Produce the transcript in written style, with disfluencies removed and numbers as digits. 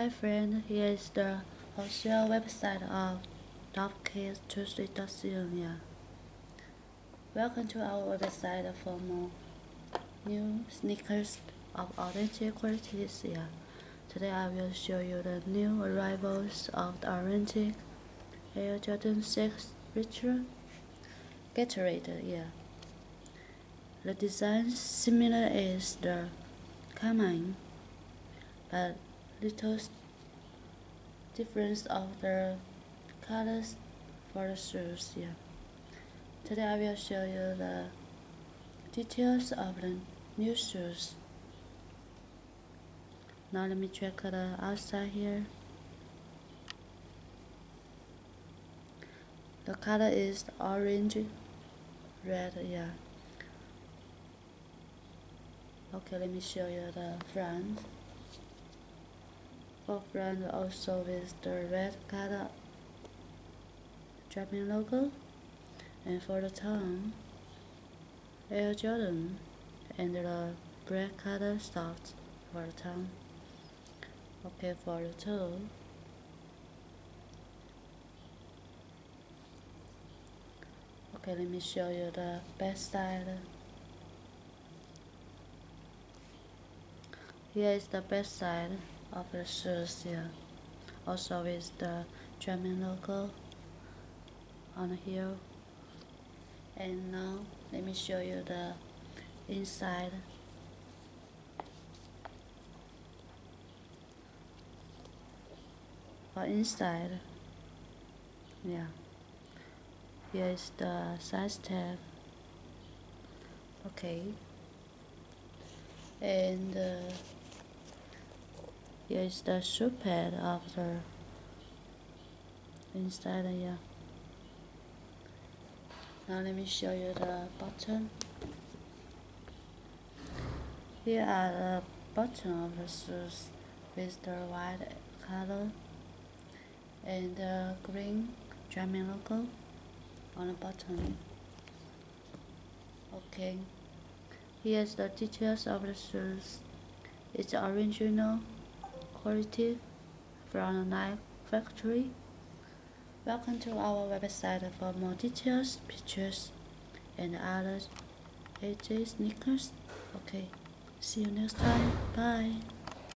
Hi friend, here is the official website of Topkicks23.ca. Welcome to our website for more new sneakers of authentic quality this year. Today I will show you the new arrivals of the authentic airJordan 6 retro Gatorade year. The design similar is the Carmine, but little difference of the colors for the shoes here. Today I will show you the details of the new shoes. Now let me check the outside here. The color is orange, red, yeah. Okay, let me show you the front. Front also with the red color dropping logo, and for the tongue airJordan and the black color soft for the tongue. Okay, for the toe, okay, let me show you the back side. Here is the back side of the shoes here, also with the German logo on the heel. And now let me show you the inside. For inside, yeah, here is the size tag. Okay, and here is the shoe pad of the inside here. Now let me show you the bottom. Here are the bottom of the shoes with the white color and the green German logo on the bottom. Okay, here's the details of the shoes. It's original quality from the Nike factory. Welcome to our website for more details, pictures, and other AJ sneakers. Okay, see you next time. Bye.